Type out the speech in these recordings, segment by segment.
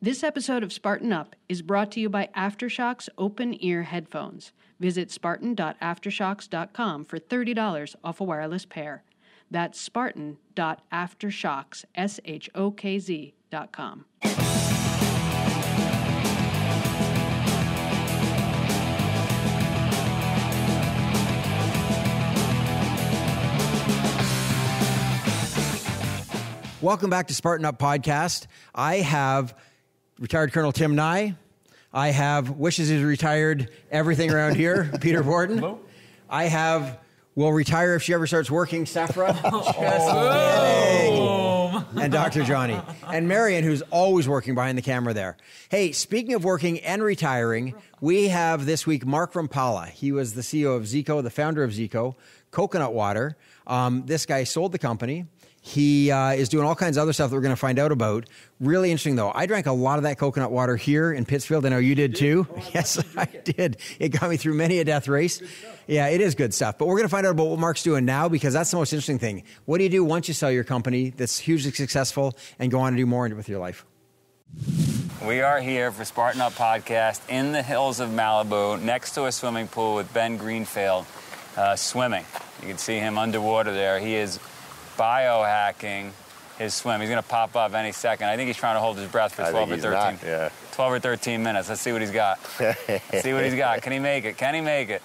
This episode of Spartan Up is brought to you by AfterShokz open-ear headphones. Visit spartan.aftershokz.com for $30 off a wireless pair. That's spartan.aftershokz, S-H-O-K-Z.com. Welcome back to Spartan Up Podcast. I have retired Colonel Tim Nye. I have wishes he's retired everything around here, Peter Borden. Hello. I have will retire if she ever starts working, Sefra. And Dr. Johnny. And Marion, who's always working behind the camera there. Hey, speaking of working and retiring, we have this week Mark Rampolla. He was the CEO of Zico, the founder of Zico, coconut water. This guy sold the company. He is doing all kinds of other stuff that we're going to find out about. Really interesting, though. I drank a lot of that coconut water here in Pittsfield. I know you did, too. Oh, yes, I did. It got me through many a death race. Yeah, it is good stuff. But we're going to find out about what Mark's doing now, because that's the most interesting thing. What do you do once you sell your company that's hugely successful and go on to do more with your life? We are here for Spartan Up Podcast in the hills of Malibu, next to a swimming pool with Ben Greenfield swimming. You can see him underwater there. He is biohacking his swim. He's going to pop up any second. I think he's trying to hold his breath for 12 or 13 minutes. Let's see what he's got. Let's see what he's got. Can he make it? Can he make it?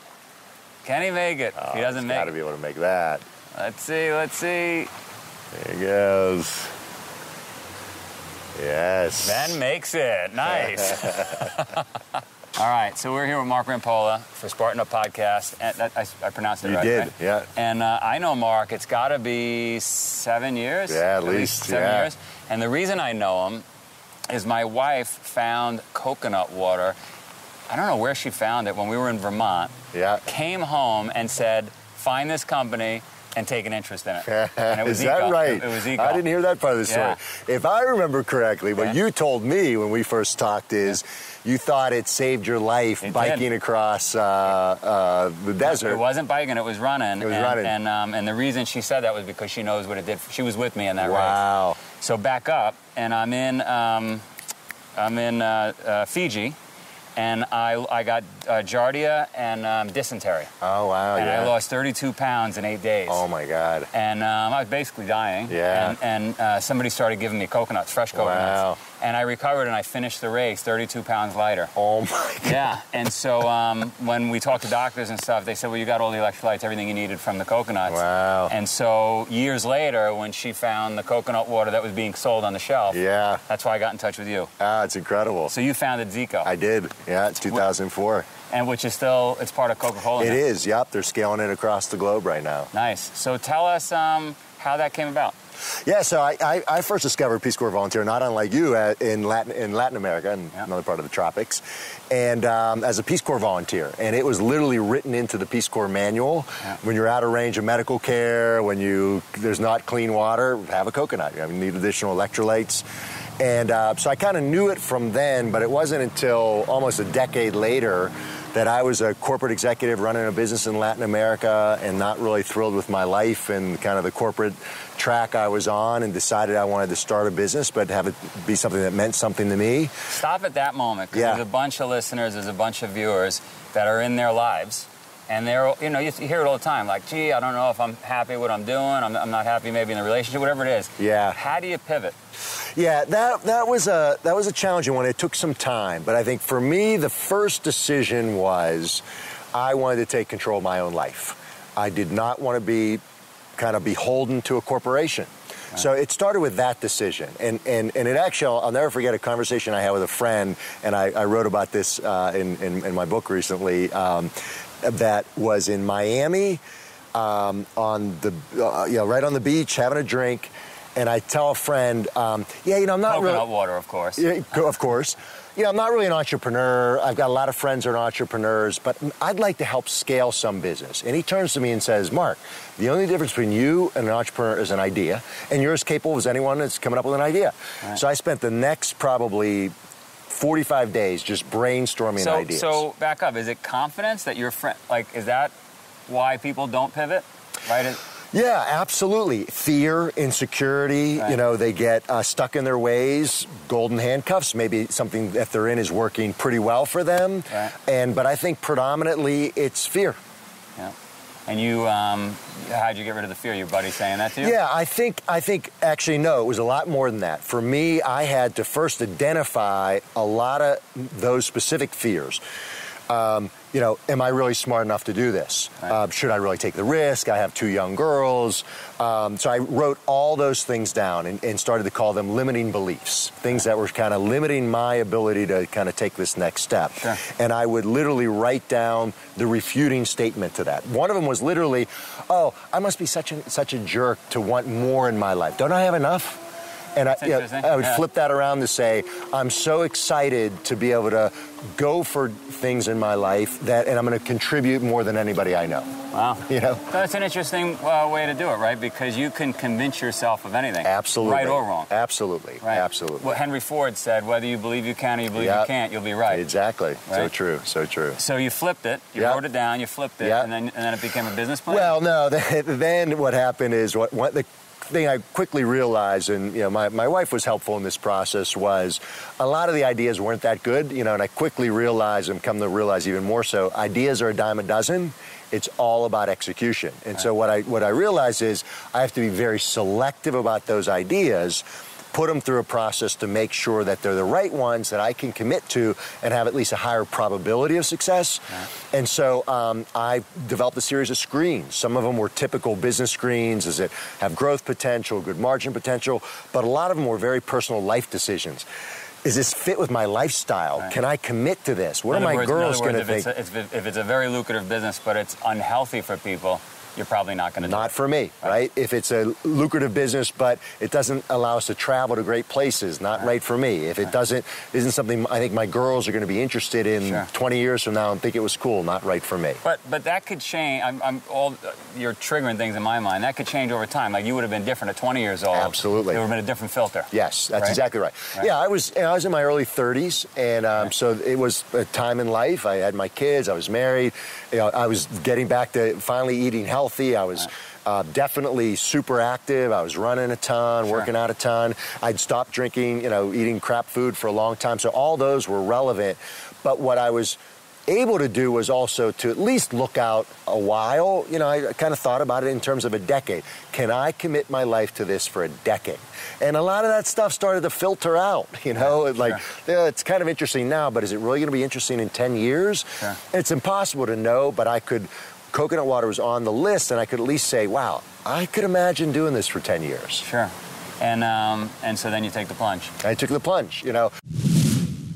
Can he make it? Oh, he doesn't make it. He's got to be able to make that. Let's see. Let's see. There he goes. Yes. Ben makes it. Nice. All right, so we're here with Mark Rampolla for Spartan Up Podcast. And that, I pronounced it right. You did, right? Yeah. And I know Mark. It's got to be 7 years. Yeah, at least 7 years. And the reason I know him is my wife found coconut water. I don't know where she found it when we were in Vermont. Yeah. Came home and said, "Find this company and take an interest in it." And it was Is Zico. That right? It was Zico. I didn't hear that part of the story. Yeah. If I remember correctly, what you told me when we first talked is you thought it saved your life biking across the desert. It wasn't biking, it was running. It was running. And the reason she said that was because she knows what it did. She was with me in that race. Wow. So back up, and I'm in Fiji. And I got giardia and dysentery. Oh, wow, and I lost 32 pounds in 8 days. Oh, my God. And I was basically dying. Yeah. And somebody started giving me coconuts, fresh coconuts. Wow. And I recovered, and I finished the race 32 pounds lighter. Oh, my God. Yeah. And so when we talked to doctors and stuff, they said, well, you got all the electrolytes, everything you needed from the coconuts. Wow. And so years later, when she found the coconut water that was being sold on the shelf, that's why I got in touch with you. Ah, it's incredible. So you founded Zico. I did. Yeah, it's 2004. And which is still, it's part of Coca-Cola. It is, yep. They're scaling it across the globe right now. Nice. So tell us how that came about. Yeah, so I first discovered Peace Corps volunteer, not unlike you, in Latin America, and another part of the tropics, and as a Peace Corps volunteer. And it was literally written into the Peace Corps manual. Yeah. When you're out of range of medical care, when there's not clean water, have a coconut. You need additional electrolytes. And so I kind of knew it from then, but it wasn't until almost a decade later that I was a corporate executive running a business in Latin America and not really thrilled with my life and kind of the corporate track I was on, and decided I wanted to start a business but have it be something that meant something to me. Stop at that moment, because there's a bunch of listeners, there's a bunch of viewers that are in their lives, and they're, you hear it all the time, like, gee, I don't know if I'm happy with what I'm doing, I'm not happy maybe in the relationship, whatever it is. Yeah. How do you pivot? Yeah, that was a challenging one. It took some time, but I think for me, the first decision was I wanted to take control of my own life. I did not want to be kind of beholden to a corporation. Right. So it started with that decision. And it actually, I'll never forget a conversation I had with a friend, and I wrote about this in my book recently, that was in Miami, on the right on the beach, having a drink. And I tell a friend, I'm not really... Coconut water, of course. Yeah, of course. I'm not really an entrepreneur. I've got a lot of friends that are entrepreneurs, but I'd like to help scale some business. And he turns to me and says, Mark, the only difference between you and an entrepreneur is an idea, and you're as capable as anyone that's coming up with an idea. Right. So I spent the next probably 45 days just brainstorming ideas. So back up. Is it confidence that your friend... Like, is that why people don't pivot? Right? Yeah, absolutely. Fear, insecurity, right. You know, they get stuck in their ways, golden handcuffs, maybe something that they're in is working pretty well for them. Right. But I think predominantly it's fear. Yeah. And you, how'd you get rid of the fear? Your buddy saying that to you? Yeah, I think actually, no, it was a lot more than that. For me, I had to first identify a lot of those specific fears. You know, am I really smart enough to do this? Right. Should I really take the risk? I have two young girls. So I wrote all those things down and started to call them limiting beliefs, things that were kind of limiting my ability to kind of take this next step. Sure. And I would literally write down the refuting statement to that. One of them was literally, oh, I must be such a jerk to want more in my life. Don't I have enough? And I would flip that around to say, I'm so excited to be able to go for things in my life that, and I'm going to contribute more than anybody I know. Wow. You know? So that's an interesting way to do it, right? Because you can convince yourself of anything. Absolutely. Right or wrong. Absolutely. Right. Absolutely. Well, Henry Ford said, whether you believe you can or you believe you can't, you'll be right. Exactly. Right? So true. So true. So you flipped it. You wrote it down. You flipped it. Yep. And then it became a business plan? Well, no. Then what happened is what the thing I quickly realized, and you know, my wife was helpful in this process, was a lot of the ideas weren't that good, you know, and I quickly realized and come to realize even more so, ideas are a dime a dozen. It's all about execution. And so what I realized is I have to be very selective about those ideas, put them through a process to make sure that they're the right ones that I can commit to and have at least a higher probability of success. Yeah. And so I developed a series of screens. Some of them were typical business screens, as it have growth potential, good margin potential, but a lot of them were very personal life decisions. Is this fit with my lifestyle? Right. Can I commit to this? What are my girls going to think? If it's a very lucrative business, but it's unhealthy for people, you're probably not going to do it. Not for me, right? If it's a lucrative business, but it doesn't allow us to travel to great places, not right for me. If it isn't something I think my girls are going to be interested in 20 years from now and think it was cool, not right for me. But that could change. You're triggering things in my mind. That could change over time. Like you would have been different at 20 years old. Absolutely. There would have been a different filter. Yes, that's exactly right. Yeah, I was in my early 30s, and so it was a time in life. I had my kids. I was married. You know, I was getting back to finally eating healthy. I was definitely super active. I was running a ton, working out a ton. I'd stopped drinking, you know, eating crap food for a long time. So all those were relevant. But what I was able to do was also to at least look out a while. You know, I kind of thought about it in terms of a decade. Can I commit my life to this for a decade? And a lot of that stuff started to filter out, you know, it's kind of interesting now, but is it really going to be interesting in 10 years? Yeah. It's impossible to know, but coconut water was on the list, and I could at least say, wow, I could imagine doing this for 10 years. Sure. And so then you take the plunge. I took the plunge, you know.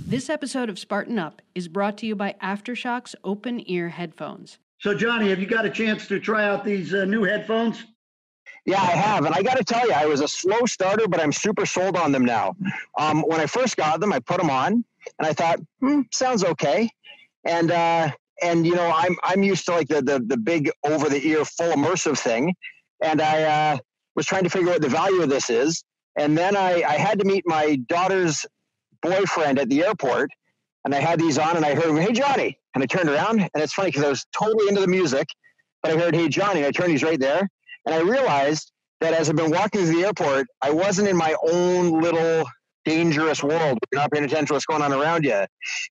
This episode of Spartan Up is brought to you by AfterShokz Open Ear Headphones. So, Johnny, have you got a chance to try out these new headphones? Yeah, I have. And I got to tell you, I was a slow starter, but I'm super sold on them now. When I first got them, I put them on, and I thought, sounds okay. And you know, I'm used to like the big over the ear full immersive thing, and I was trying to figure out what the value of this is. And then I had to meet my daughter's boyfriend at the airport, and I had these on, and I heard, "Hey Johnny," and I turned around, and it's funny because I was totally into the music, but I heard, "Hey Johnny," and I turned, he's right there, and I realized that as I've been walking through the airport, I wasn't in my own little dangerous world. You're not paying attention to what's going on around you,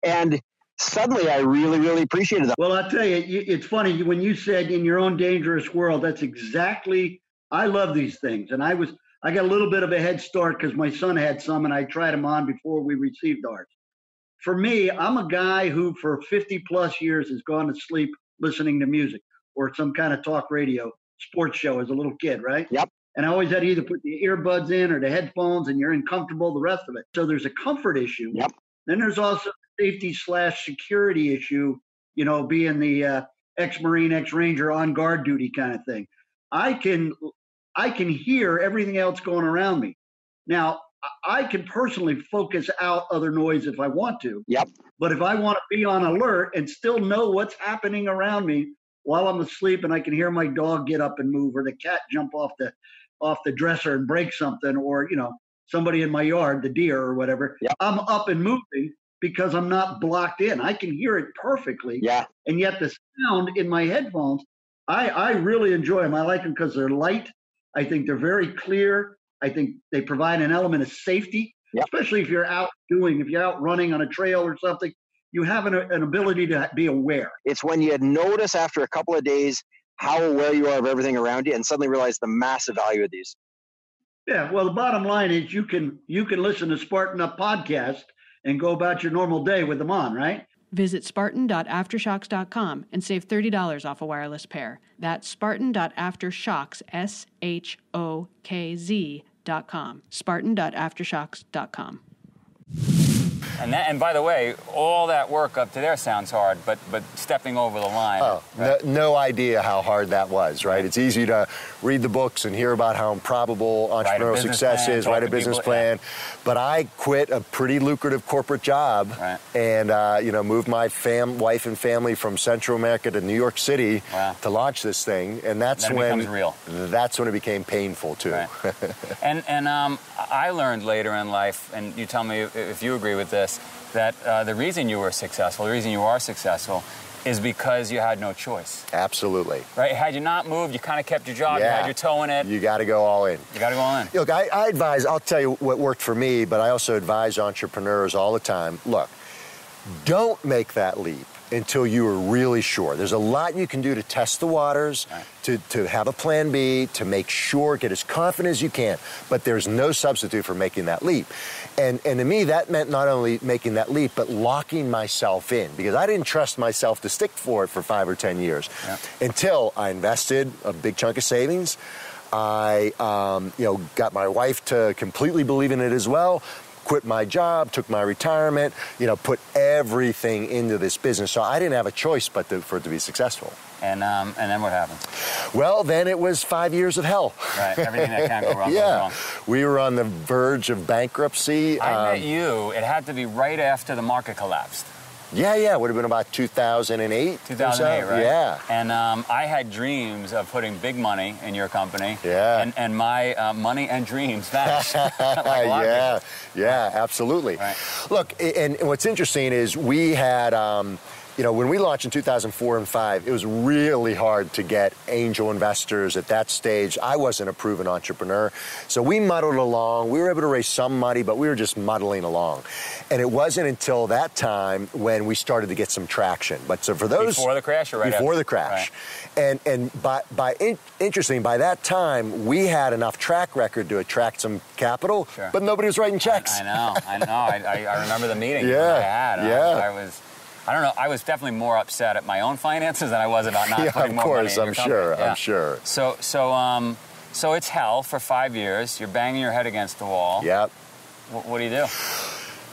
and suddenly, I really, really appreciated that. Well, I'll tell you, it's funny. When you said in your own dangerous world, that's exactly, I love these things. And I got a little bit of a head start because my son had some and I tried them on before we received ours. For me, I'm a guy who for 50 plus years has gone to sleep listening to music or some kind of talk radio sports show as a little kid, right? Yep. And I always had to either put the earbuds in or the headphones and you're uncomfortable, the rest of it. So there's a comfort issue. Yep. Then there's also safety/security issue, you know, being the ex-Marine, ex-Ranger on guard duty kind of thing. I can hear everything else going around me. Now, I can personally focus out other noise if I want to. Yep. But if I want to be on alert and still know what's happening around me while I'm asleep and I can hear my dog get up and move or the cat jump off the dresser and break something or, you know, somebody in my yard, the deer or whatever, I'm up and moving because I'm not blocked in. I can hear it perfectly. Yeah. And yet the sound in my headphones, I really enjoy them. I like them because they're light. I think they're very clear. I think they provide an element of safety, yep. especially if you're out doing, if you're out running on a trail or something, you have an ability to be aware. It's when you notice after a couple of days how aware you are of everything around you and suddenly realize the massive value of these. Yeah, well, the bottom line is you can listen to Spartan Up podcast and go about your normal day with them on, right? Visit spartan.aftershokz.com and save $30 off a wireless pair. That's spartan.aftershokz, SHOKZ.com. Spartan.aftershokz.com. And by the way, all that work up to there sounds hard, but stepping over the line. Oh, right? no idea how hard that was, right? It's easy to read the books and hear about how improbable entrepreneurial success is, write a business plan. Yeah. But I quit a pretty lucrative corporate job and moved my wife and family from Central America to New York City to launch this thing, and that's when it became painful too. Right. and I learned later in life, and you tell me if you agree with this, that the reason you are successful is because you had no choice. Absolutely. Right? Had you not moved, you kind of kept your job, you had your toe in it. You got to go all in. Look, I advise, I'll tell you what worked for me, but I also advise entrepreneurs all the time. Look, don't make that leap until you are really sure. There's a lot you can do to test the waters, to have a plan B, to make sure, get as confident as you can, but there's no substitute for making that leap. And to me, that meant not only making that leap, but locking myself in, because I didn't trust myself to stick for it for 5 or 10 years until I invested a big chunk of savings. I got my wife to completely believe in it as well, quit my job, took my retirement, put everything into this business. So I didn't have a choice but for it to be successful. And then what happened? Well, then it was 5 years of hell. Right, everything that can go wrong. Wrong. We were on the verge of bankruptcy. I met you, it had to be right after the market collapsed. Yeah, it would have been about 2008. 2008, right? Yeah. And I had dreams of putting big money in your company. Yeah. And my money and dreams vanished. Absolutely. Right. Look, and what's interesting is we had, when we launched in 2004 and 2005, it was really hard to get angel investors at that stage. I wasn't a proven entrepreneur. So we muddled along. We were able to raise some money, but we were just muddling along. And it wasn't until that time when we started to get some traction. But so for those... Before the crash or right after? Before the crash. Right. And by that time, we had enough track record to attract some capital, but nobody was writing checks. I know. I remember the meeting I had. I was definitely more upset at my own finances than I was about not putting more money in your company. I'm sure. So it's hell for 5 years. You're banging your head against the wall. Yep. What do you do?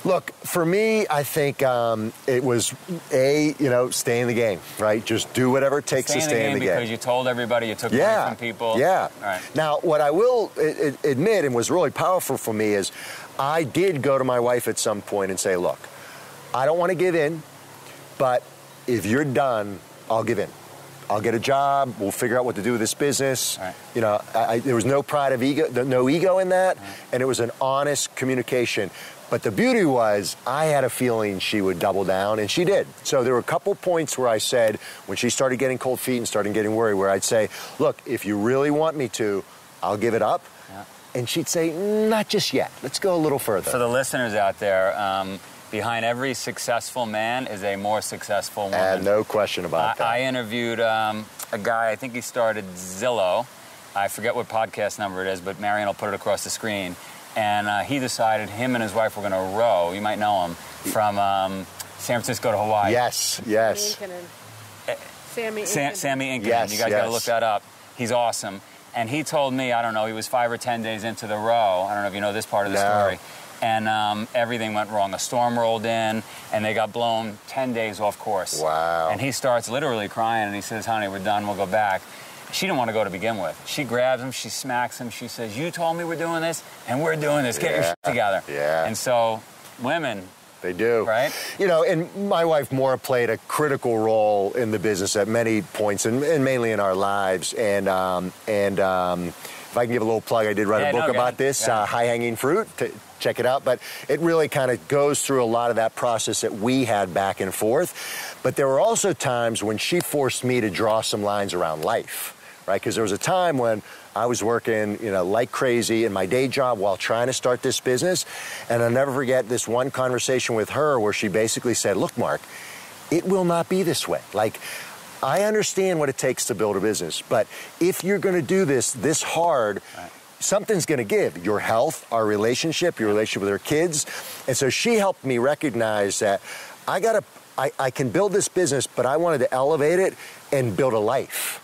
Look, for me, I think it was, stay in the game, right? Just do whatever it takes to stay in the game. Because you told everybody, you took money from people. Yeah. Right. Now, what I will admit and was really powerful for me is I did go to my wife at some point and say, look, I don't want to give in, but if you're done, I'll give in. I'll get a job. We'll figure out what to do with this business. Right. There was no pride of ego, no ego in that, and it was an honest communication. But the beauty was, I had a feeling she would double down, and she did. So there were a couple points where I said, when she started getting cold feet and started getting worried, where I'd say, look, if you really want me to, I'll give it up. Yeah. And she'd say, not just yet. Let's go a little further. For the listeners out there, behind every successful man is a more successful woman. No question about that. I interviewed a guy, I think he started Zillow. I forget what podcast number it is, but Marion will put it across the screen. And he decided him and his wife were going to row, you might know him, from San Francisco to Hawaii. Yes. Sammy Inkinen. Yes, you guys got to look that up. He's awesome. And he told me, I don't know, he was 5 or 10 days into the row. I don't know if you know this part of the story. And everything went wrong. A storm rolled in, and they got blown 10 days off course. Wow. And he starts literally crying, and he says, honey, we're done, we'll go back. She didn't want to go to begin with. She grabs him, she smacks him, she says, you told me we're doing this, and we're doing this. Get your shit together. Yeah. And so, women... They do. Right? And my wife, Maura, played a critical role in the business at many points, and mainly in our lives, If I can give a little plug, I did write a book about this, High-Hanging Fruit. Check it out. But it really kind of goes through a lot of that process that we had back and forth. But there were also times when she forced me to draw some lines around life, right? Because there was a time when I was working, you know, like crazy in my day job while trying to start this business. And I'll never forget this one conversation with her where she basically said, look, Mark, it will not be this way. Like, I understand what it takes to build a business, but if you're going to do this hard, something's going to give. Your health, our relationship, your relationship with our kids. And so she helped me recognize that I can build this business, but I wanted to elevate it and build a life.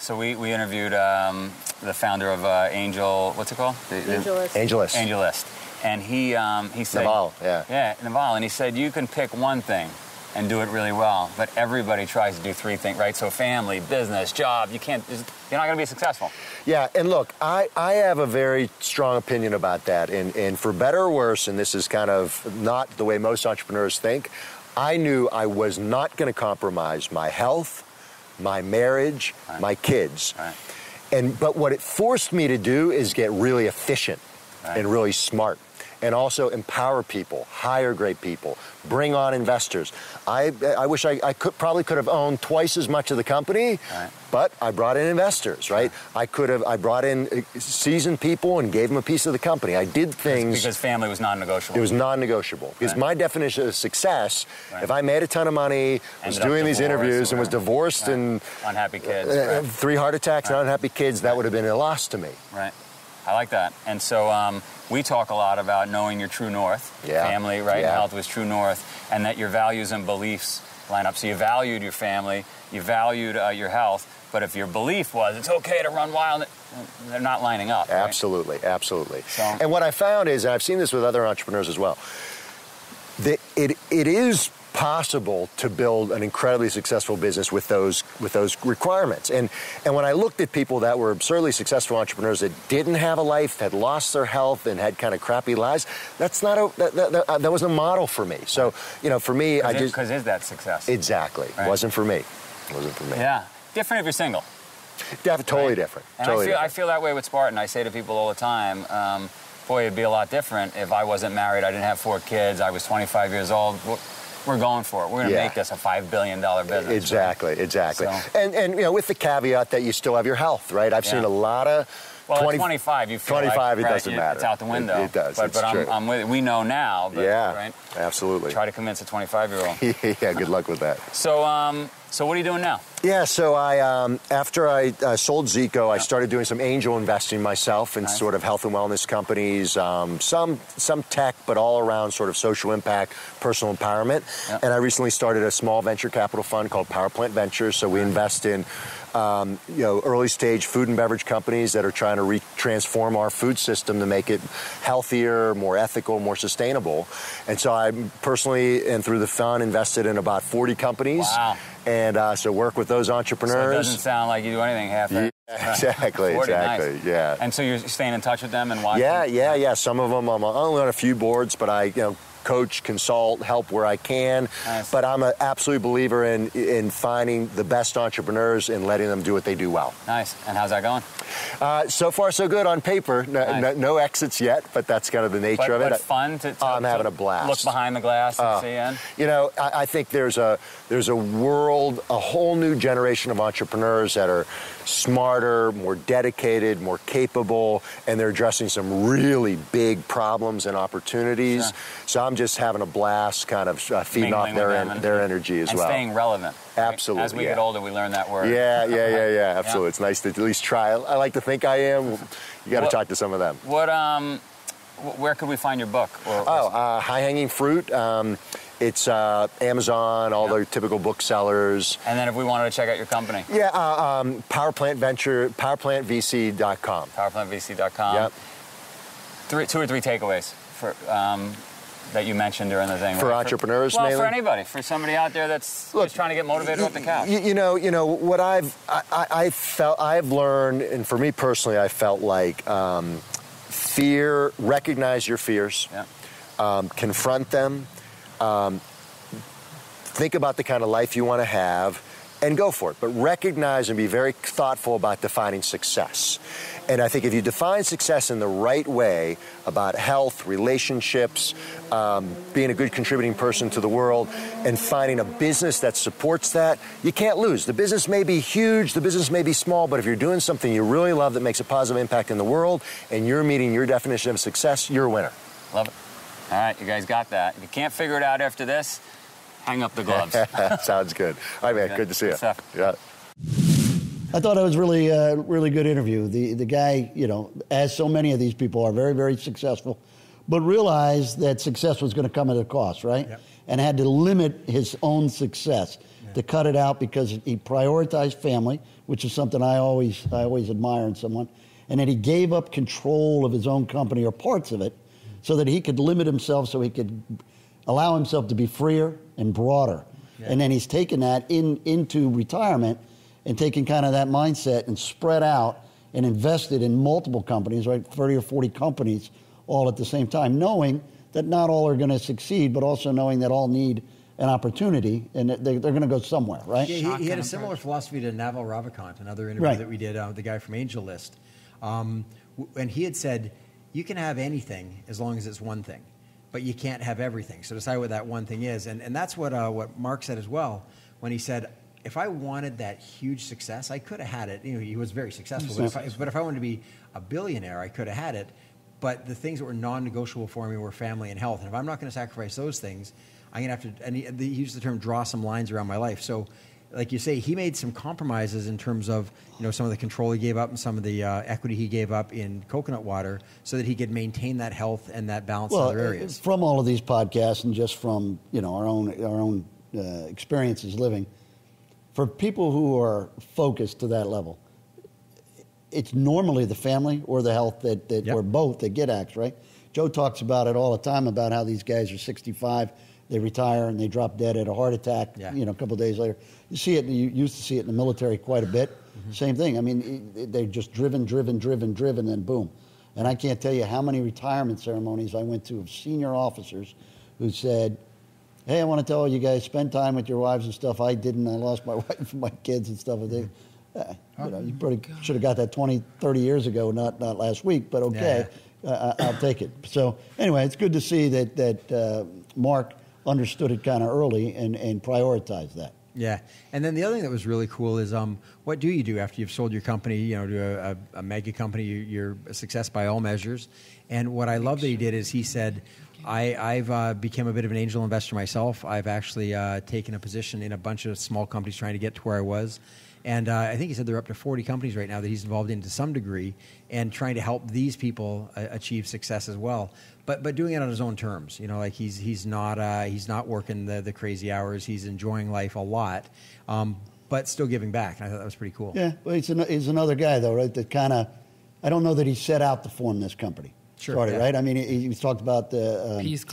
So we interviewed the founder of Angel, what's it called? AngelList. AngelList. And he said... Naval, yeah. Yeah, Naval. And he said, you can pick one thing and do it really well, but everybody tries to do three things, right? So family, business, job, you can't, you're not going to be successful. Yeah, and look, I have a very strong opinion about that. And for better or worse, and this is kind of not the way most entrepreneurs think, I knew I was not going to compromise my health, my marriage, my kids. But what it forced me to do is get really efficient and really smart. And also empower people, hire great people, bring on investors. I wish I probably could have owned twice as much of the company, but I brought in investors, right? I brought in seasoned people and gave them a piece of the company. I did things... Because family was non-negotiable. It was non-negotiable. Because my definition of success, if I made a ton of money, was doing these interviews and was divorced and... Unhappy kids. 3 heart attacks and unhappy kids, that would have been a loss to me. Right. I like that. And so we talk a lot about knowing your true north, family, right? Yeah. Health was true north, and that your values and beliefs line up. So you valued your family, you valued your health, but if your belief was it's okay to run wild, they're not lining up. Absolutely, right? Absolutely. So, and what I found is, and I've seen this with other entrepreneurs as well, that it is possible to build an incredibly successful business with those requirements. And when I looked at people that were absurdly successful entrepreneurs that didn't have a life, had lost their health, and had kind of crappy lives, that's not that wasn't a model for me. So, you know, for me, I just... Because is that success? Exactly. Right. Wasn't for me. Wasn't for me. Yeah. Different if you're single. Totally different. And totally different. I feel that way with Spartan. I say to people all the time, boy, it'd be a lot different if I wasn't married, I didn't have 4 kids, I was 25 years old. We're going for it. We're going to make this a $5 billion business. Exactly, right? Exactly. So, and you know, with the caveat that you still have your health, right? I've seen a lot of... Well, 25, you feel 25, like, it doesn't matter. It's out the window. It does, but it's true. I'm with it. We know now, but, right? Absolutely. Try to convince a 25-year-old. Yeah, good luck with that. So, so what are you doing now? Yeah, so I after I sold Zico, I started doing some angel investing myself in sort of health and wellness companies, some tech, but all around sort of social impact, personal empowerment. Yep. And I recently started a small venture capital fund called Power Plant Ventures. So we invest in you know, early stage food and beverage companies that are trying to transform our food system to make it healthier, more ethical, more sustainable. And so I personally and through the fund invested in about 40 companies. Wow. And so work with those entrepreneurs. So it doesn't sound like you do anything half that. Yeah, exactly, exactly, yeah. And so you're staying in touch with them and watching? Yeah. Some of them, I'm only on a few boards, but I, you know, coach, consult, help where I can. Nice. But I'm an absolute believer in finding the best entrepreneurs and letting them do what they do well. Nice. And how's that going? So far, so good on paper. No exits yet, but that's kind of the nature of it. But fun to I'm having a blast. Look behind the glass and see in. You know, I think there's a world, a whole new generation of entrepreneurs that are smarter, more dedicated, more capable, and they're addressing some really big problems and opportunities. Sure. So I'm just having a blast, kind of feeding off their energy as well. And staying relevant. Absolutely. As we get older, we learn that word. Yeah, absolutely. Yeah. It's nice to at least try. I like to think I am. You got to talk to some of them. Where could we find your book? High Hanging Fruit. It's Amazon, all the typical booksellers. And then if we wanted to check out your company? Yeah, PowerPlantVC.com. PowerPlantVC.com. Yep. 2 or 3 takeaways for... that you mentioned during the thing. For entrepreneurs, mainly? Well, for anybody. For somebody out there that's just trying to get motivated off the couch. You know, what I've learned, and for me personally, I felt like fear, recognize your fears, confront them, think about the kind of life you want to have, and go for it. But recognize and be very thoughtful about defining success. And I think if you define success in the right way about health, relationships, being a good contributing person to the world, and finding a business that supports that, you can't lose. The business may be huge, the business may be small, but if you're doing something you really love that makes a positive impact in the world, and you're meeting your definition of success, you're a winner. Love it. All right, you guys got that. If you can't figure it out after this, hang up the gloves. Sounds good. All right, man, good to see you. Yeah. I thought it was really, really good interview. The guy, you know, as so many of these people are, very, very successful, but realized that success was going to come at a cost, right? Yep. And had to limit his own success to cut it out because he prioritized family, which is something I always admire in someone, and that he gave up control of his own company or parts of it so that he could limit himself so he could allow himself to be freer and broader. Yeah. And then he's taken that into retirement and taken kind of that mindset and spread out and invested in multiple companies, right? 30 or 40 companies all at the same time, knowing that not all are going to succeed, but also knowing that all need an opportunity and that they're going to go somewhere, right? Yeah, he had a similar philosophy to Naval Ravikant, another interview that we did, the guy from AngelList. And he had said, you can have anything as long as it's one thing, but you can't have everything. So decide what that one thing is. And that's what Mark said as well when he said, if I wanted that huge success, I could have had it. You know, he was very successful. But if I wanted to be a billionaire, I could have had it. But the things that were non-negotiable for me were family and health. And if I'm not going to sacrifice those things, I'm going to have to, and he used the term, draw some lines around my life. So like you say, he made some compromises in terms of, you know, some of the control he gave up and some of the equity he gave up in coconut water so that he could maintain that health and that balance in other areas. From all of these podcasts and just from, you know, our own experiences living, for people who are focused to that level, it's normally the family or the health that or both that get axed, right? Joe talks about it all the time about how these guys are 65, they retire and they drop dead at a heart attack, you know, a couple of days later. You see it, you used to see it in the military quite a bit. Mm-hmm. Same thing. I mean, they're just driven, and boom. And I can't tell you how many retirement ceremonies I went to of senior officers who said, hey, I want to tell you guys, spend time with your wives and stuff. I didn't. I lost my wife and my kids and stuff. Mm-hmm. You know, you probably should have got that 20, 30 years ago, not last week, but okay, I'll take it. So anyway, it's good to see that Mark understood it kind of early and prioritized that. Yeah, and then the other thing that was really cool is what do you do after you've sold your company, you know, to a mega company? You're a success by all measures. And what I love that he did is he said, I've become a bit of an angel investor myself. I've actually taken a position in a bunch of small companies trying to get to where I was. And I think he said there are up to 40 companies right now that he's involved in to some degree and trying to help these people achieve success as well. But doing it on his own terms, you know, like he's not working the crazy hours. He's enjoying life a lot, but still giving back. And I thought that was pretty cool. Yeah, well, he's another guy, though, right, that kind of, I don't know that he set out to form this company. Sure. Right? I mean, he talked about the Peace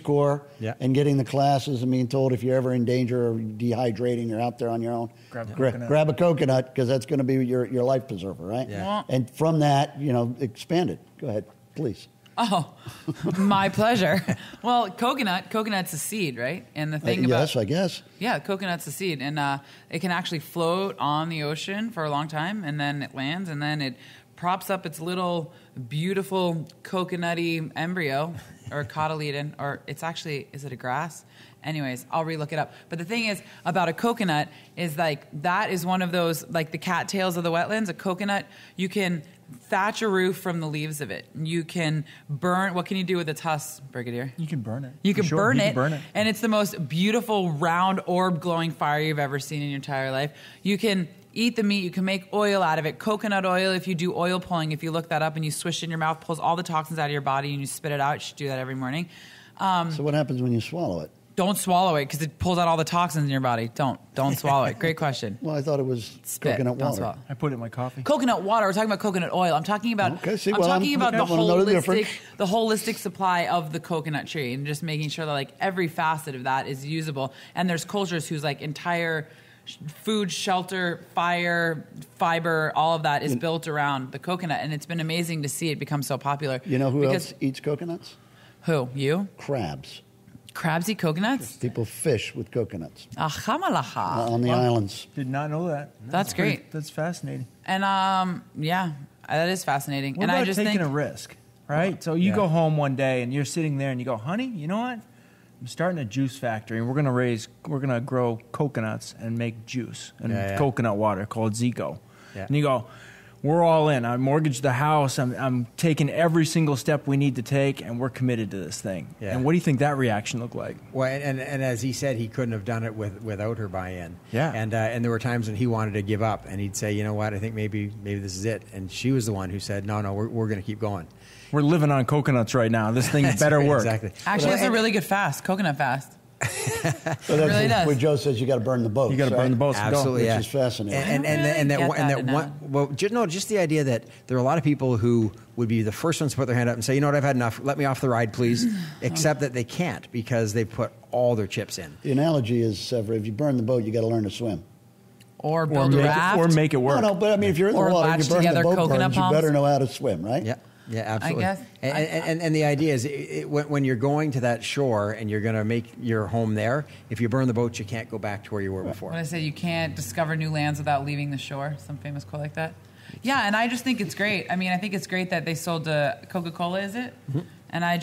Corps and getting the classes and being told if you're ever in danger or dehydrating, you're out there on your own, grab a coconut because that's going to be your life preserver, right? Yeah. And from that, you know, expand it. Go ahead, please. Oh, my pleasure. Well, coconut's a seed, right? And the thing about... Yes, I guess. Yeah, coconut's a seed. And it can actually float on the ocean for a long time, and then it lands, and then it props up its little beautiful coconutty embryo or cotyledon, or it's actually, is it a grass? Anyways, I'll relook it up. But the thing is about a coconut is like that is one of those, like the cattails of the wetlands. A coconut, you can thatch a roof from the leaves of it. You can burn. What can you do with its husk, Brigadier? You can burn it. You can burn it. And it's the most beautiful round orb glowing fire you've ever seen in your entire life. You can eat the meat. You can make oil out of it. Coconut oil, if you do oil pulling, if you look that up and you swish it in your mouth, pulls all the toxins out of your body and you spit it out. You should do that every morning. So what happens when you swallow it? Don't swallow it because it pulls out all the toxins in your body. Don't swallow it. Great question. Well, I thought it was coconut water. I put it in my coffee. Coconut water. We're talking about coconut oil. I'm talking about the holistic supply of the coconut tree and just making sure that like every facet of that is usable. And there's cultures whose like entire food, shelter, fire, fiber, all of that is built around the coconut, and it's been amazing to see it become so popular. You know who else eats coconuts? Who? You? Crabs. Crabs eat coconuts? People fish with coconuts. Ahamalaha. On the islands. Did not know that. That's great. Pretty, that's fascinating. And yeah, that is fascinating. What and about I just taking think, a risk, right? So you go home one day and you're sitting there and you go, honey, you know what? I'm starting a juice factory and we're gonna grow coconuts and make juice and coconut water called Zico. Yeah. And you go, we're all in. I mortgaged the house. I'm taking every single step we need to take, and we're committed to this thing. Yeah. And what do you think that reaction looked like? Well, and as he said, he couldn't have done it without her buy-in. Yeah. And there were times when he wanted to give up, and he'd say, you know what, I think maybe this is it. And she was the one who said, no, we're going to keep going. We're living on coconuts right now. This thing better work. Exactly. Actually, it's a really good fast, coconut fast. Well, Joe says you got to burn the boats. You got to burn the boats. Absolutely, which is fascinating. Just the idea that there are a lot of people who would be the first ones to put their hand up and say, you know what, I've had enough. Let me off the ride, please. Except that they can't because they put all their chips in. The analogy is, Sefra, if you burn the boat, you got to learn to swim. Or build a raft. Or make it work. No, but I mean, if you're in the water, you burn the boat burns, you better know how to swim, right? Yeah. Yeah, absolutely. I guess. And the idea is when you're going to that shore and you're going to make your home there, if you burn the boat, you can't go back to where you were before. When I say you can't discover new lands without leaving the shore, some famous quote like that. Yeah, and I just think it's great. I mean, I think it's great that they sold to Coca-Cola, is it? Mm-hmm. And I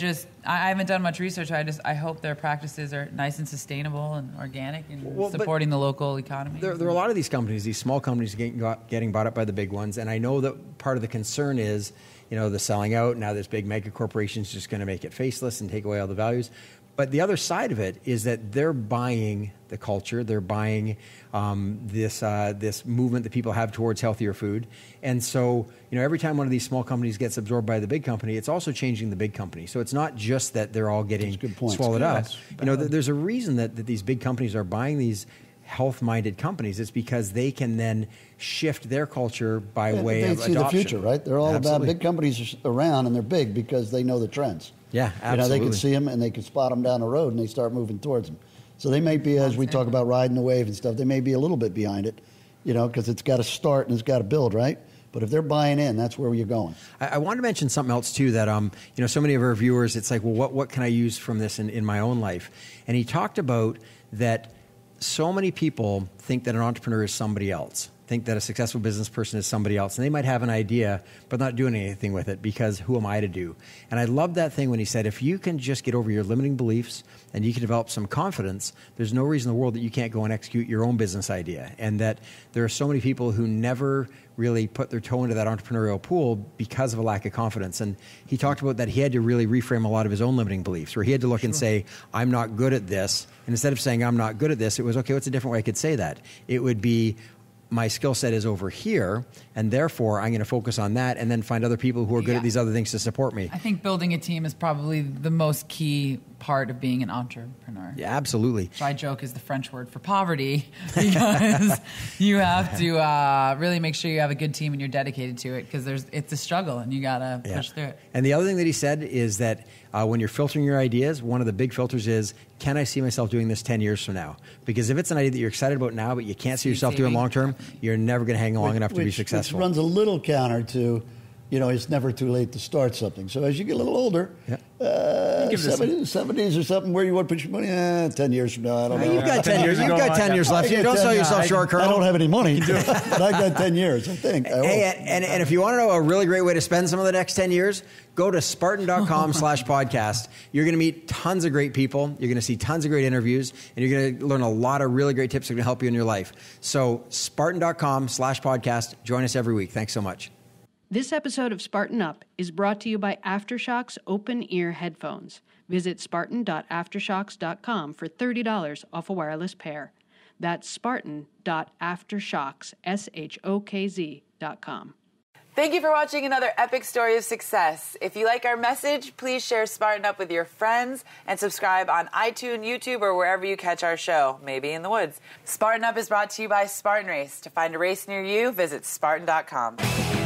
haven't done much research. I hope their practices are nice and sustainable and organic and supporting the local economy. There are a lot of these companies, these small companies getting bought up by the big ones. And I know that part of the concern is, you know, the selling out. Now this big mega corporation is just going to make it faceless and take away all the values. But the other side of it is that they're buying the culture. They're buying this movement that people have towards healthier food. And so, you know, every time one of these small companies gets absorbed by the big company, it's also changing the big company. So it's not just that they're all getting swallowed up. You know, there's a reason that these big companies are buying these health-minded companies. It's because they can then shift their culture by way of adoption. They see the future, right? They're all about big companies around, and they're big because they know the trends. Yeah, absolutely. You know, they can see them and they can spot them down the road, and they start moving towards them. So they may be, as we talk about riding the wave and stuff, they may be a little bit behind it, you know, because it's got to start and it's got to build, right? But if they're buying in, that's where you're going. I want to mention something else too that you know, so many of our viewers, it's like, well, what can I use from this in my own life? And he talked about that. So many people think that an entrepreneur is somebody else. Think that a successful business person is somebody else, and they might have an idea but not doing anything with it because who am I to do? And I love that thing when he said, if you can just get over your limiting beliefs and you can develop some confidence, there's no reason in the world that you can't go and execute your own business idea. And that there are so many people who never really put their toe into that entrepreneurial pool because of a lack of confidence. And he talked about that he had to really reframe a lot of his own limiting beliefs, where he had to look and say, I'm not good at this. And instead of saying I'm not good at this, it was, okay, what's a different way I could say that? It would be, my skill set is over here, and therefore I'm going to focus on that and then find other people who are good at these other things to support me. I think building a team is probably the most key part of being an entrepreneur. Yeah, absolutely. Which I joke is the French word for poverty, because you have to really make sure you have a good team and you're dedicated to it, because it's a struggle and you got to push through it. And the other thing that he said is that when you're filtering your ideas, one of the big filters is, can I see myself doing this 10 years from now? Because if it's an idea that you're excited about now, but you can't see yourself doing long term, you're never going to hang long enough to be successful. Which runs a little counter to, you know, it's never too late to start something. So as you get a little older, 70s or something, where you want to put your money? 10 years from now, I don't know. You've got 10 years. You've got 10 years left. You don't sell yourself short, Colonel. I don't have any money, but I've got 10 years, I think. Hey, and if you want to know a really great way to spend some of the next 10 years, go to Spartan.com/podcast. You're going to meet tons of great people. You're going to see tons of great interviews, and you're going to learn a lot of really great tips that are going to help you in your life. So Spartan.com/podcast. Join us every week. Thanks so much. This episode of Spartan Up is brought to you by AfterShokz open-ear headphones. Visit spartan.aftershokz.com for $30 off a wireless pair. That's spartan.aftershokz, SHOKZ.com. Thank you for watching another epic story of success. If you like our message, please share Spartan Up with your friends and subscribe on iTunes, YouTube, or wherever you catch our show, maybe in the woods. Spartan Up is brought to you by Spartan Race. To find a race near you, visit spartan.com.